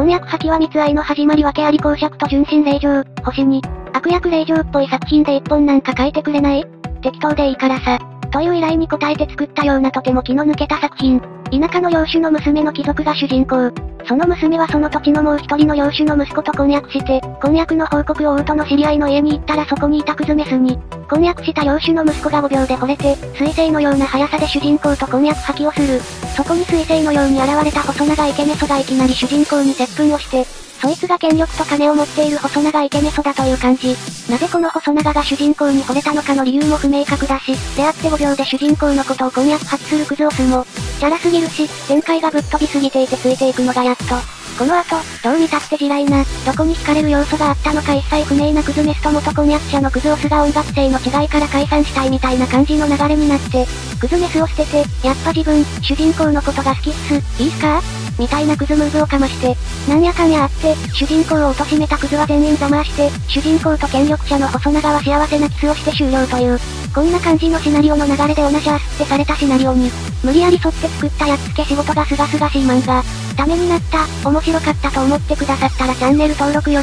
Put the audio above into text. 婚約破棄は密愛の始まり、訳あり公爵と純真令嬢、星に。悪役令嬢っぽい作品で一本なんか書いてくれない？適当でいいからさ。という依頼に応えて作ったようなとても気の抜けた作品。田舎の領主の娘の貴族が主人公。その娘はその土地のもう一人の領主の息子と婚約して、婚約の報告を王との知り合いの家に行ったらそこにいたクズメスに。婚約した領主の息子が5秒で惚れて、彗星のような速さで主人公と婚約破棄をする。そこに彗星のように現れた細長イケメソがいきなり主人公に接吻をして、そいつが権力と金を持っている細長イケメソだという感じ。なぜこの細長が主人公に惚れたのかの理由も不明確だし、出会って5秒で主人公のことを婚約破棄するクズオスも、チャラすぎるし、展開がぶっ飛びすぎていてついていくのがやっと。この後、どう見たって地雷な、どこに惹かれる要素があったのか一切不明なクズメスと元婚約者のクズオスが音楽性の違いから解散したいみたいな感じの流れになって、クズメスを捨てて、やっぱ自分、主人公のことが好きっす、いいっすかみたいなクズムーブをかまして、なんやかんやあって、主人公を貶めたクズは全員ざまあして、主人公と権力者の細長は幸せなキスをして終了という、こんな感じのシナリオの流れでオナシャースってされたシナリオに、無理やり沿って作ったやっつけ仕事がすがすがしい漫画、ためになった、面白かったと思ってくださったらチャンネル登録よ。